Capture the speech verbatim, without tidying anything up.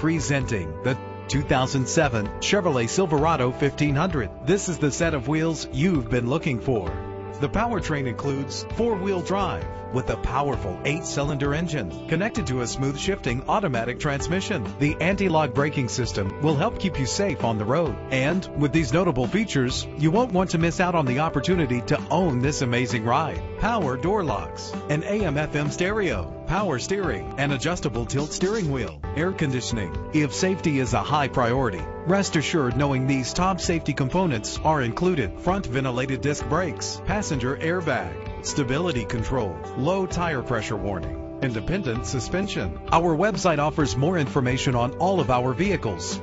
Presenting the two thousand seven Chevrolet Silverado fifteen hundred. This is the set of wheels you've been looking for. The powertrain includes four-wheel drive with a powerful eight-cylinder engine connected to a smooth shifting automatic transmission. The anti-lock braking system will help keep you safe on the road. And with these notable features, you won't want to miss out on the opportunity to own this amazing ride. Power door locks, an A M F M stereo, power steering, and adjustable tilt steering wheel, air conditioning. If safety is a high priority, rest assured knowing these top safety components are included: front ventilated disc brakes, passenger airbag, stability control, low tire pressure warning, independent suspension. Our website offers more information on all of our vehicles.